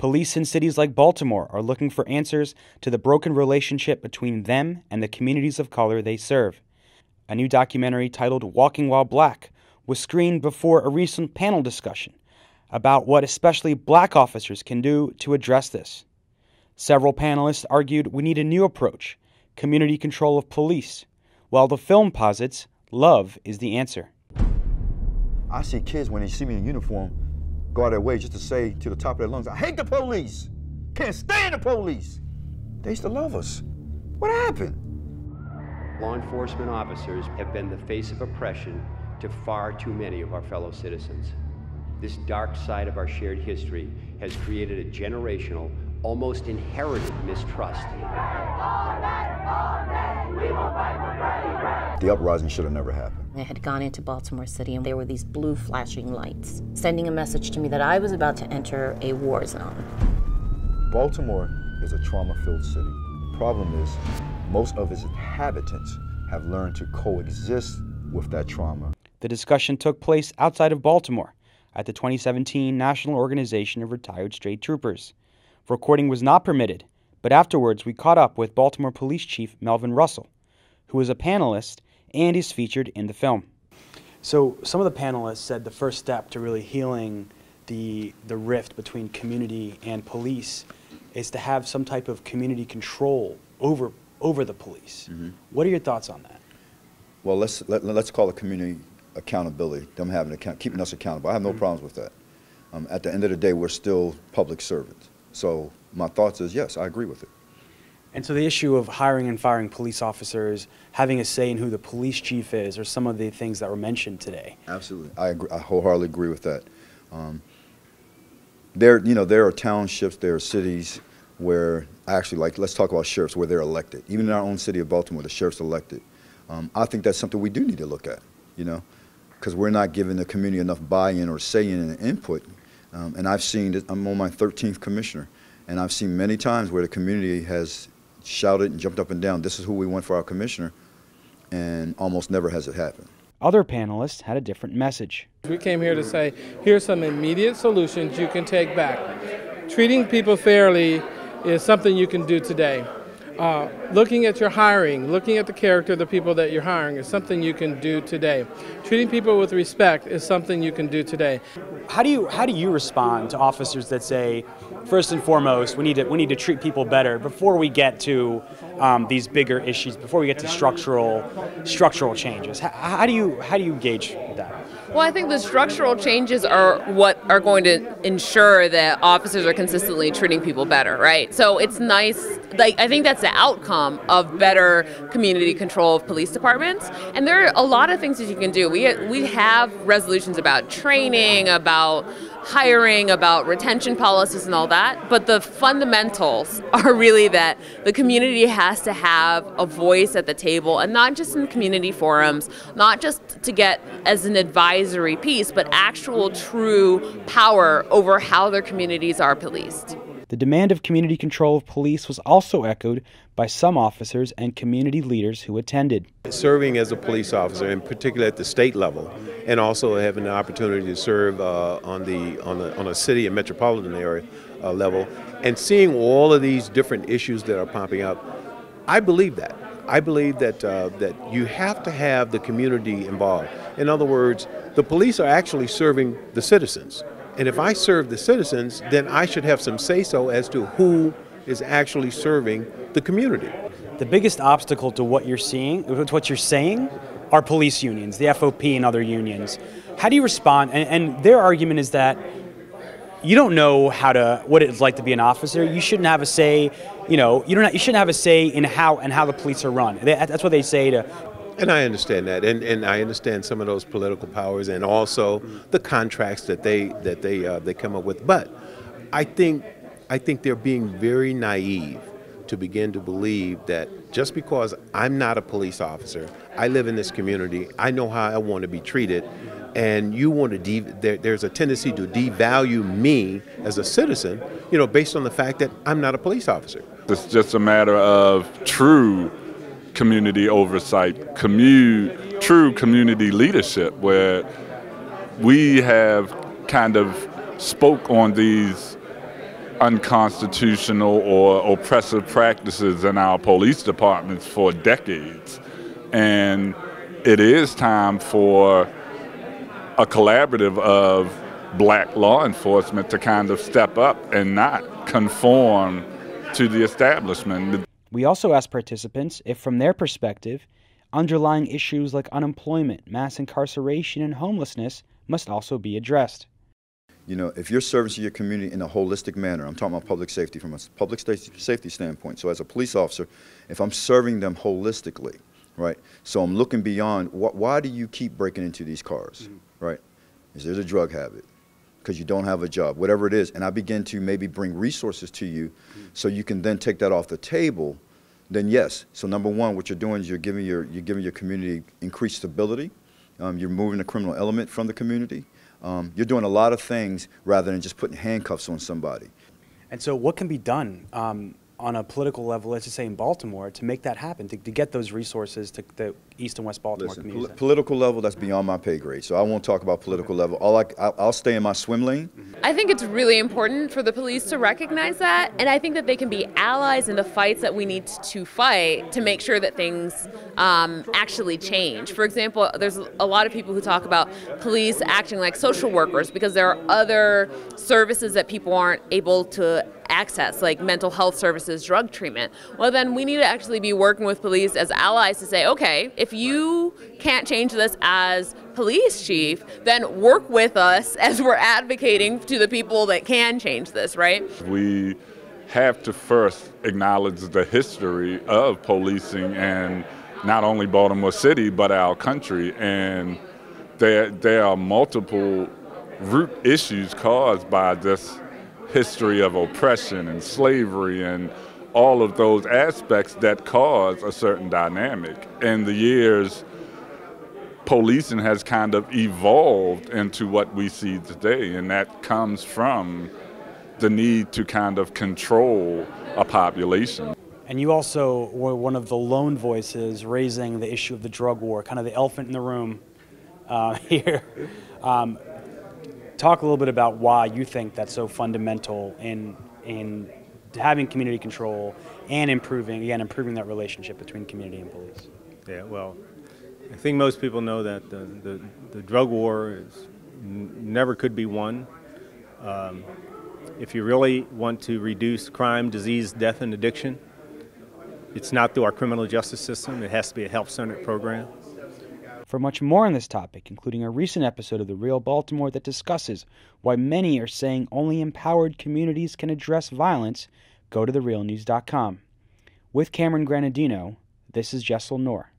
Police in cities like Baltimore are looking for answers to the broken relationship between them and the communities of color they serve. A new documentary titled Walking While Black was screened before a recent panel discussion about what especially black officers can do to address this. Several panelists argued we need a new approach, community control of police, while the film posits love is the answer. I see kids, when they see me in uniform, go out their way just to say to the top of their lungs, I hate the police, can't stand the police. They used to love us. What happened? Law enforcement officers have been the face of oppression to far too many of our fellow citizens. This dark side of our shared history has created a generational, almost inherited mistrust. The uprising should have never happened. I had gone into Baltimore City and there were these blue flashing lights, sending a message to me that I was about to enter a war zone. Baltimore is a trauma-filled city. The problem is, most of its inhabitants have learned to coexist with that trauma. The discussion took place outside of Baltimore at the 2017 National Organization of Retired State Troopers. Recording was not permitted, but afterwards we caught up with Baltimore Police Chief Melvin Russell, who is a panelist and is featured in the film. So some of the panelists said the first step to really healing the rift between community and police is to have some type of community control over the police. Mm-hmm. What are your thoughts on that? Well, let's call it community accountability, them having keeping us accountable. I have no problems with that. At the end of the day, we're still public servants. So my thoughts is, yes, I agree with it. And so the issue of hiring and firing police officers, having a say in who the police chief is, are some of the things that were mentioned today. Absolutely. I agree. I wholeheartedly agree with that. There are townships, there are cities where, actually, like, let's talk about sheriffs, where they're elected. Even in our own city of Baltimore, the sheriff's elected. I think that's something we do need to look at, you know, because we're not giving the community enough buy-in or say-in and input. And I've seen that. I'm on my 13th commissioner, and I've seen many times where the community has shouted and jumped up and down, this is who we want for our commissioner, and almost never has it happened. Other panelists had a different message. We came here to say, here's some immediate solutions you can take back. Treating people fairly is something you can do today. Looking at your hiring, looking at the character of the people that you're hiring is something you can do today. Treating people with respect is something you can do today. How do you respond to officers that say, first and foremost, we need to treat people better before we get to these bigger issues, before we get to structural changes? How do you gauge that? Well, I think the structural changes are what are going to ensure that officers are consistently treating people better, right? So it's nice, like, I think that's the outcome of better community control of police departments. And there are a lot of things that you can do. We have resolutions about training, about hiring, about retention policies and all that, but the fundamentals are really that the community has to have a voice at the table, and not just in community forums, not just to get as an advisory piece, but actual true power over how their communities are policed. The demand of community control of police was also echoed by some officers and community leaders who attended. Serving as a police officer, in particular at the state level, and also having the opportunity to serve on a city and metropolitan area level, and seeing all of these different issues that are popping up, I believe that. I believe that you have to have the community involved. In other words, the police are actually serving the citizens. And if I serve the citizens, then I should have some say-so as to who is actually serving the community. The biggest obstacle to what you're saying, are police unions, the FOP and other unions. How do you respond? And their argument is that you don't know what it's like to be an officer. You shouldn't have a say. You shouldn't have a say in how the police are run. That's what they say to. And I understand that, and I understand some of those political powers, and also the contracts that they come up with. But I think they're being very naive to begin to believe that just because I'm not a police officer, I live in this community, I know how I want to be treated, and you want to there's a tendency to devalue me as a citizen, based on the fact that I'm not a police officer. It's just a matter of true community oversight, true community leadership, where we have kind of spoke on these unconstitutional or oppressive practices in our police departments for decades. And it is time for a collaborative of black law enforcement to kind of step up and not conform to the establishment. We also asked participants if, from their perspective, underlying issues like unemployment, mass incarceration, and homelessness must also be addressed. You know, if you're servicing your community in a holistic manner, I'm talking about public safety from a public safety standpoint. So as a police officer, if I'm serving them holistically, right, so I'm looking beyond, why do you keep breaking into these cars, right? Is there a drug habit? Because you don't have a job, whatever it is, and I begin to maybe bring resources to you so you can then take that off the table, then yes. So number one, what you're doing is you're giving your community increased stability. You're moving the criminal element from the community. You're doing a lot of things rather than just putting handcuffs on somebody. And so what can be done on a political level, let's just say in Baltimore, to make that happen, to get those resources to the East and West Baltimore communities? Political level, that's beyond my pay grade, so I won't talk about political level. I'll stay in my swim lane. I think it's really important for the police to recognize that, and I think that they can be allies in the fights that we need to fight to make sure that things actually change. For example, there's a lot of people who talk about police acting like social workers because there are other services that people aren't able to access, like mental health services, drug treatment. Well, then we need to actually be working with police as allies to say, okay, if you can't change this as police chief, then work with us as we're advocating to the people that can change this, right? We have to first acknowledge the history of policing and not only Baltimore City, but our country. And there are multiple root issues caused by this history of oppression and slavery and all of those aspects that cause a certain dynamic. In the years, policing has kind of evolved into what we see today, and that comes from the need to kind of control a population. And you also were one of the lone voices raising the issue of the drug war, kind of the elephant in the room here. Talk a little bit about why you think that's so fundamental in having community control and improving that relationship between community and police. Yeah, well, I think most people know that the drug war is never could be won. If you really want to reduce crime, disease, death, and addiction, it's not through our criminal justice system. It has to be a health-centered program. For much more on this topic, including a recent episode of The Real Baltimore that discusses why many are saying only empowered communities can address violence, go to therealnews.com. With Cameron Granadino, this is Jaisal Noor.